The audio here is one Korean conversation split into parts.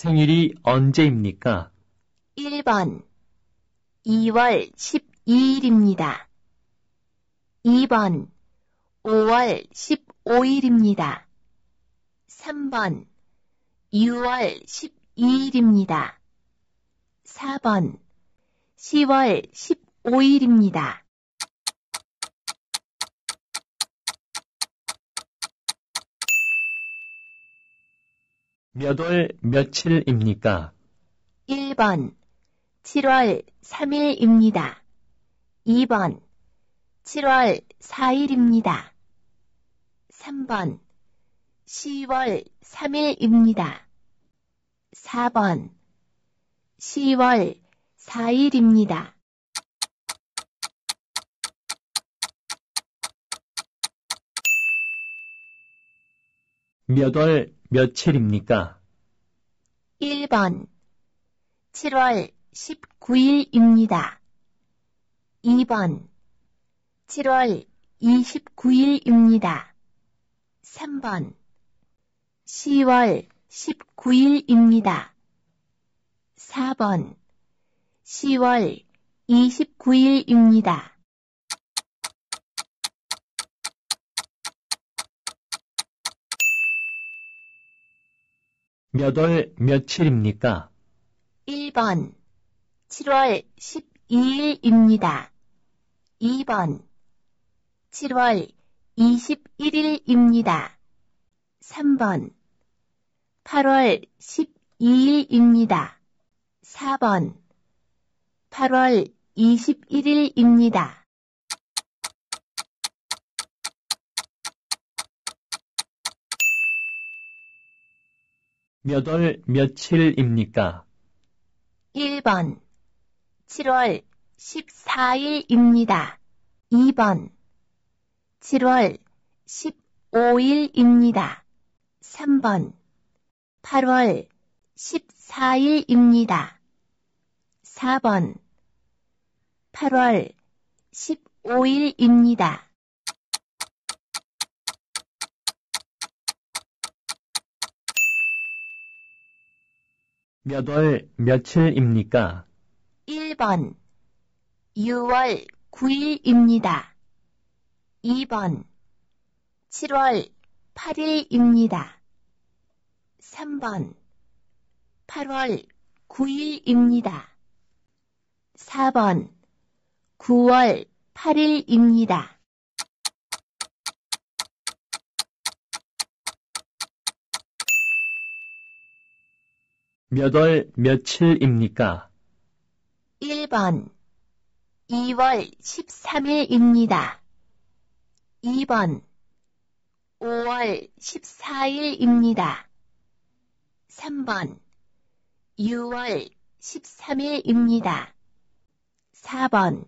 생일이 언제입니까? 1번 2월 12일입니다. 2번 5월 15일입니다. 3번 6월 12일입니다. 4번 10월 15일입니다. 몇월 며칠입니까? 1번 7월 3일입니다. 2번 7월 4일입니다. 3번 10월 3일입니다. 4번 10월 4일입니다. 몇월 며칠입니까? 1번 7월 19일입니다. 2번 7월 29일입니다. 3번 10월 19일입니다. 4번 10월 29일입니다. 몇월 며칠입니까? 1번 7월 12일입니다. 2번 7월 21일입니다. 3번 8월 12일입니다. 4번 8월 21일입니다. 몇월 며칠입니까? 1번 7월 14일입니다. 2번 7월 15일입니다. 3번 8월 14일입니다. 4번 8월 15일입니다. 몇월 며칠입니까? 1번 6월 9일입니다. 2번 7월 8일입니다. 3번 8월 9일입니다. 4번 9월 8일입니다. 몇월 며칠입니까? 1번 2월 13일입니다. 2번 5월 14일입니다. 3번 6월 13일입니다. 4번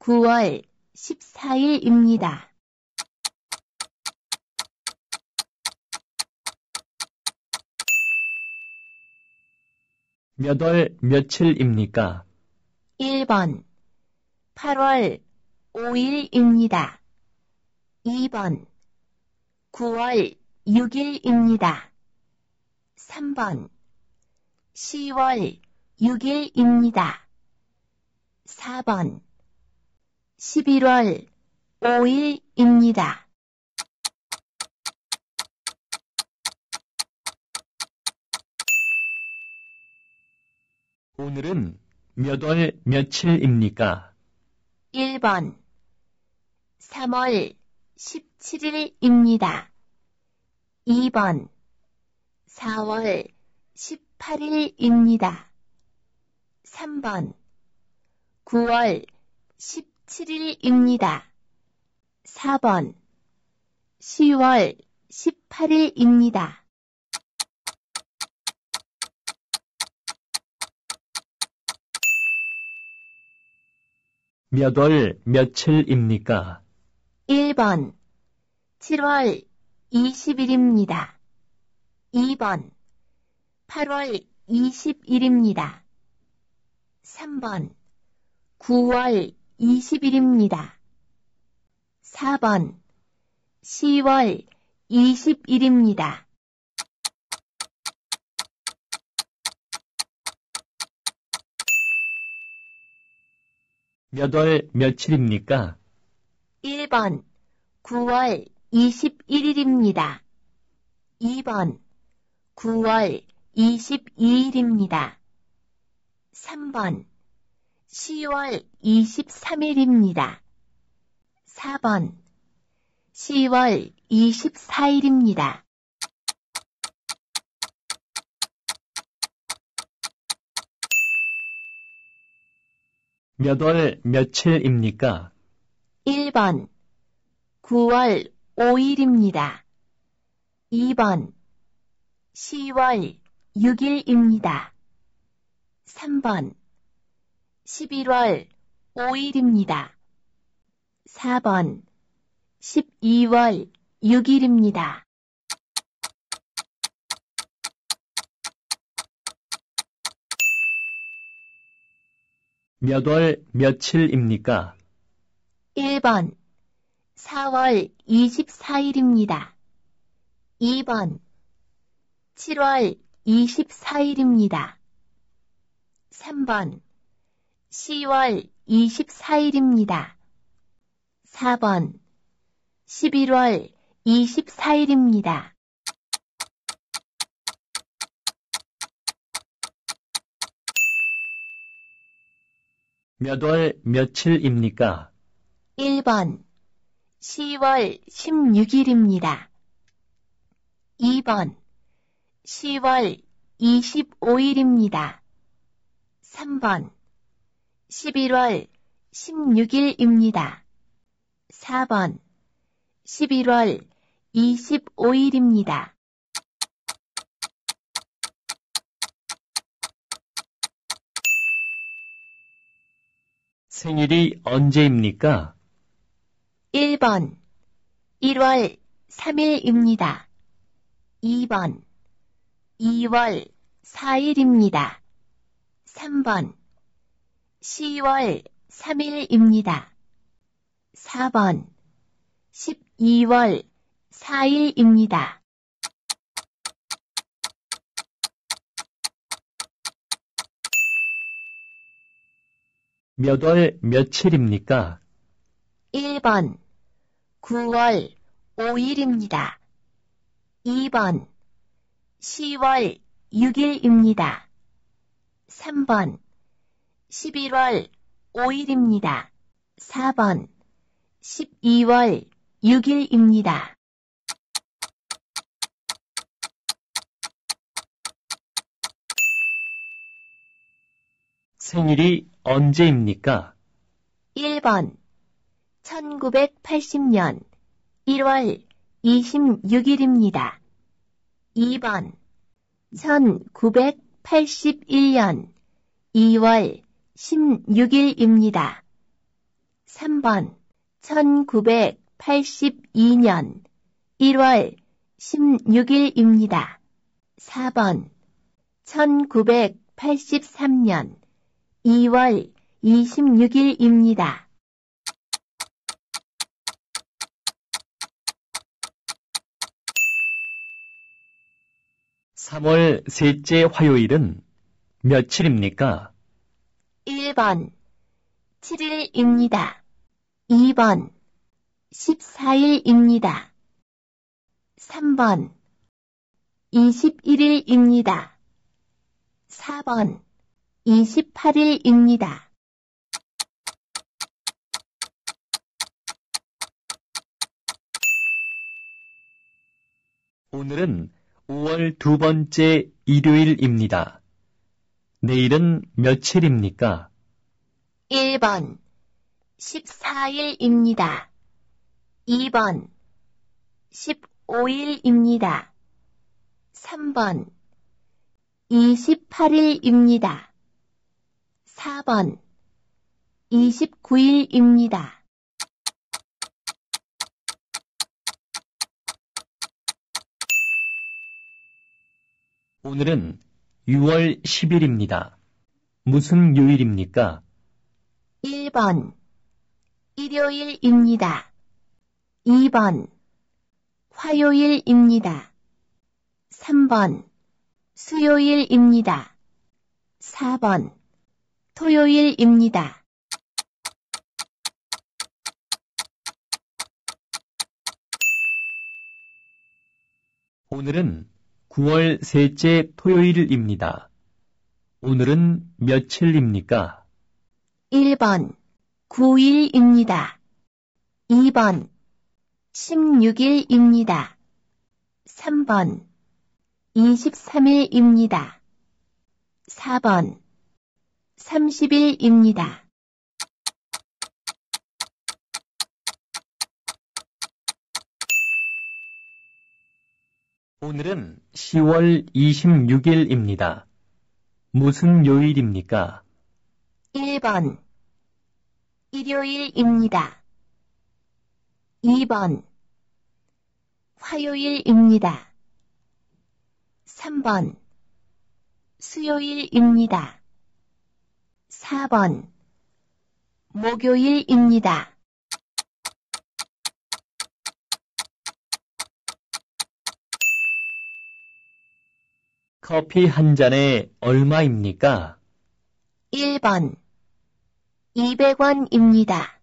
9월 14일입니다. 몇월 며칠입니까? 1번 8월 5일입니다. 2번 9월 6일입니다. 3번 10월 6일입니다. 4번 11월 5일입니다. 오늘은 몇월 며칠입니까? 1번 3월 17일입니다. 2번 4월 18일입니다. 3번 9월 17일입니다. 4번 10월 18일입니다. 몇월 며칠입니까? 1번 7월 20일입니다. 2번 8월 20일입니다. 3번 9월 20일입니다. 4번 10월 20일입니다. 몇 월 며칠입니까? 1번 9월 21일입니다. 2번 9월 22일입니다. 3번 10월 23일입니다. 4번 10월 24일입니다. 8월 며칠입니까? 1번 9월 5일입니다. 2번 10월 6일입니다. 3번 11월 5일입니다. 4번 12월 6일입니다. 8월 며칠입니까? 1번 4월 24일입니다. 2번 7월 24일입니다. 3번 10월 24일입니다. 4번 11월 24일입니다. 8월 며칠입니까? 1번 10월 16일입니다. 2번 10월 25일입니다. 3번 11월 16일입니다. 4번 11월 25일입니다. 생일이 언제입니까? 1번 1월 3일입니다. 2번 2월 4일입니다. 3번 10월 3일입니다. 4번 12월 4일입니다. 8월 며칠입니까? 1번 9월 5일입니다. 2번 10월 6일입니다. 3번 11월 5일입니다. 4번 12월 6일입니다. 생일이 언제입니까? 1번 1980년 1월 26일입니다. 2번 1981년 2월 16일입니다. 3번 1982년 1월 16일입니다. 4번 1983년 2월 26일입니다. 3월 셋째 화요일은 며칠입니까? 1번 7일입니다. 2번 14일입니다. 3번 21일입니다. 4번 28일입니다. 오늘은 5월 두 번째 일요일입니다. 내일은 며칠입니까? 1번 14일입니다. 2번 15일입니다. 3번 28일입니다. 4번 29일입니다. 오늘은 6월 10일입니다. 무슨 요일입니까? 1번 일요일입니다. 2번 화요일입니다. 3번 수요일입니다. 4번 토요일입니다. 오늘은 9월 셋째 토요일입니다. 오늘은 며칠입니까? 1번 9일입니다. 2번 16일입니다. 3번 23일입니다. 4번 30일입니다. 오늘은 10월 26일입니다. 무슨 요일입니까? 1번 일요일입니다. 2번 화요일입니다. 3번 수요일입니다. 4번 목요일입니다. '커피 한 잔에 얼마입니까?' 1번 200원입니다.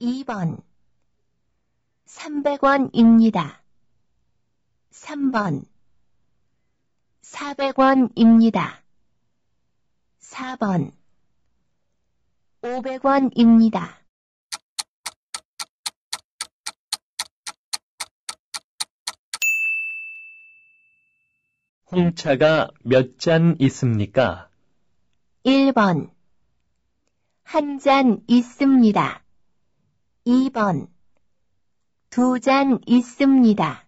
2번 300원입니다. 3번 400원입니다. 4번 500원입니다. 홍차가 몇 잔 있습니까? 1번 1잔 있습니다. 2번 2잔 있습니다.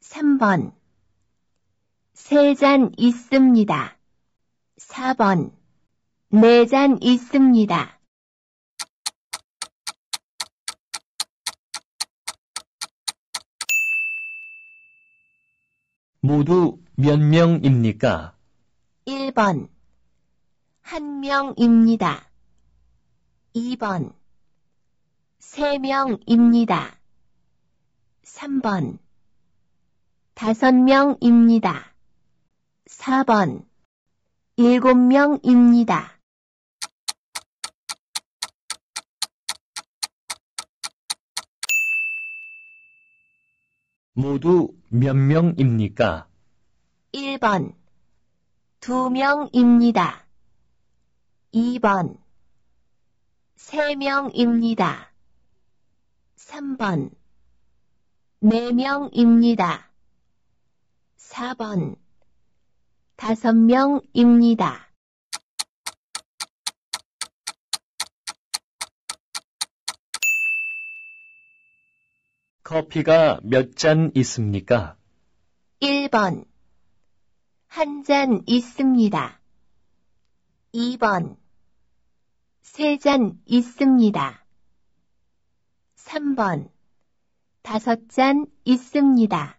3번 3잔 있습니다. 4번 4잔 있습니다. '모두 몇 명입니까?' 1번 1명입니다. 2번 3명입니다. 3번 5명입니다. 4번 7명입니다. '모두 몇 명입니까?' 1번 2명입니다. 2번 3명입니다. 3번 4명입니다. 4번 5명입니다. '커피가 몇 잔 있습니까?' 1번 1잔 있습니다. 2번 3잔 있습니다. 3번 5잔 있습니다.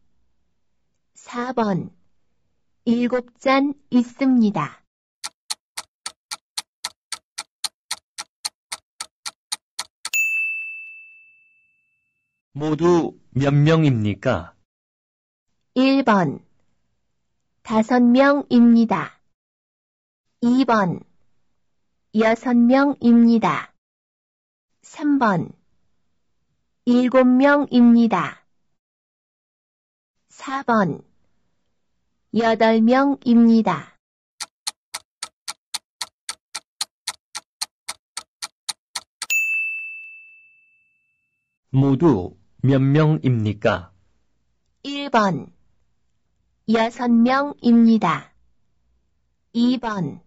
4번 7잔 있습니다. '모두 몇 명입니까?' 1번 5명입니다. 2번 6명입니다. 3번 7명입니다. 4번 8명입니다. '모두 몇 명입니까?' 1번 6명입니다. 2번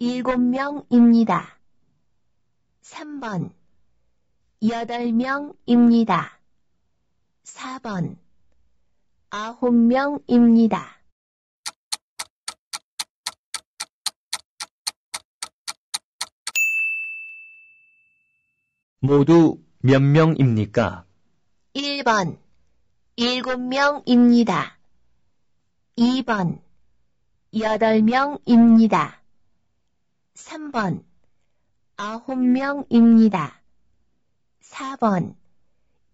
7명입니다. 3번 8명입니다. 4번 9명입니다. '모두 몇 명입니까?' 1번 7명입니다. 2번 8명입니다. 3번 9명입니다. 4번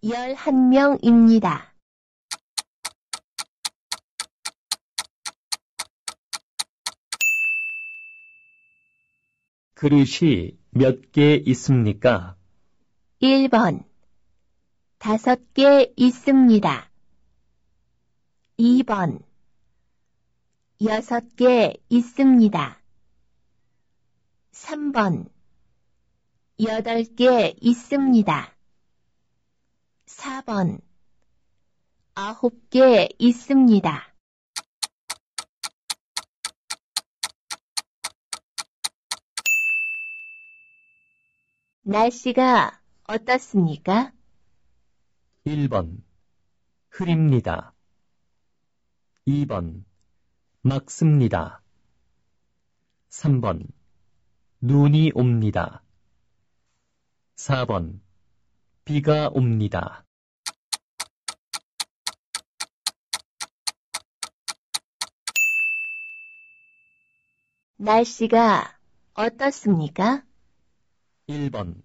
11명입니다. '그릇이 몇 개 있습니까?' 1번 5개 있습니다. 2번 6개 있습니다. 3번 8개 있습니다. 4번 9개 있습니다. 날씨가 어떻습니까? 1번 흐립니다. 2번 맑습니다. 3번 눈이 옵니다. 4번 비가 옵니다. 날씨가 어떻습니까? 1번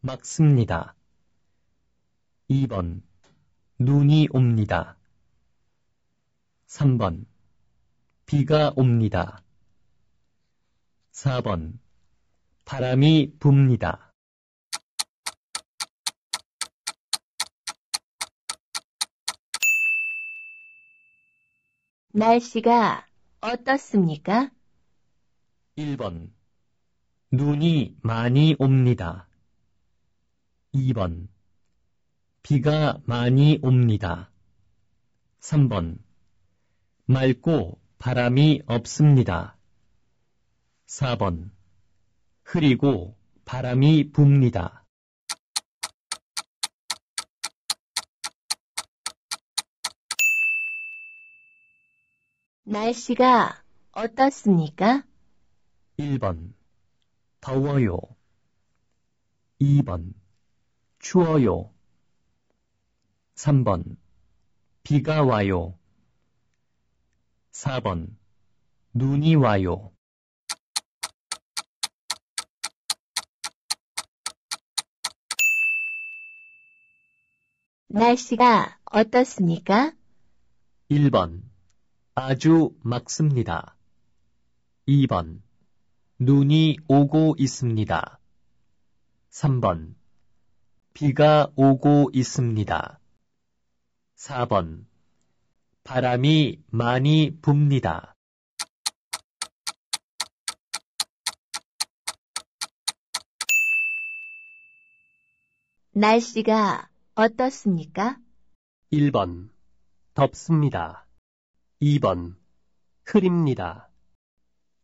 맑습니다. 2번 눈이 옵니다. 3번 비가 옵니다. 4번 바람이 붑니다. 날씨가 어떻습니까? 1번 눈이 많이 옵니다. 2번 비가 많이 옵니다. 3번 맑고 바람이 없습니다. 4번 흐리고 바람이 붑니다. 날씨가 어떻습니까? 1번 더워요. 2번 추워요. 3번 비가 와요. 4번 눈이 와요. 날씨가 어떻습니까? 1번 아주 맑습니다. 2번 눈이 오고 있습니다. 3번 비가 오고 있습니다. 4번 바람이 많이 붑니다. 날씨가 어떻습니까? 1번 덥습니다. 2번 흐립니다.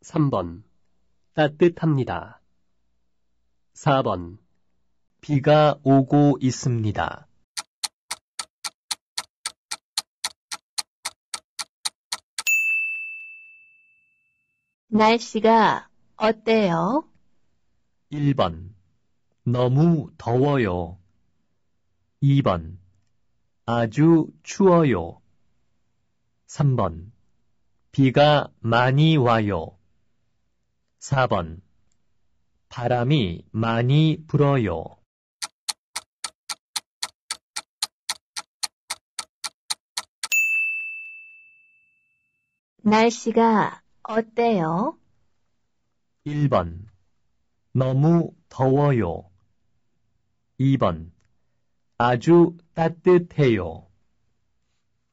3번 따뜻합니다. 4번 비가 오고 있습니다. 날씨가 어때요? 1번 너무 더워요. 2번 아주 추워요. 3번 비가 많이 와요. 4번 바람이 많이 불어요. 날씨가 어때요? 1번 너무 더워요. 2번 아주 따뜻해요.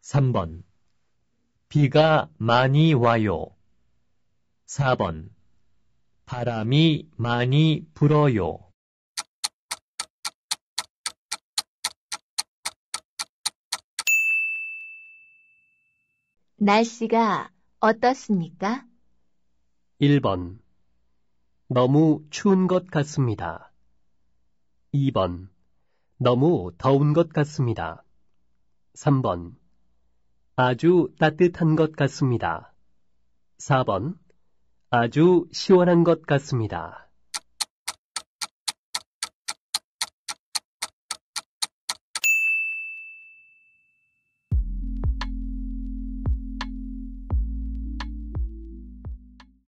3번 비가 많이 와요. 4번 바람이 많이 불어요. 날씨가 어떻습니까? 1번 너무 추운 것 같습니다. 2번 너무 더운 것 같습니다. 3번 아주 따뜻한 것 같습니다. 4번 아주 시원한 것 같습니다.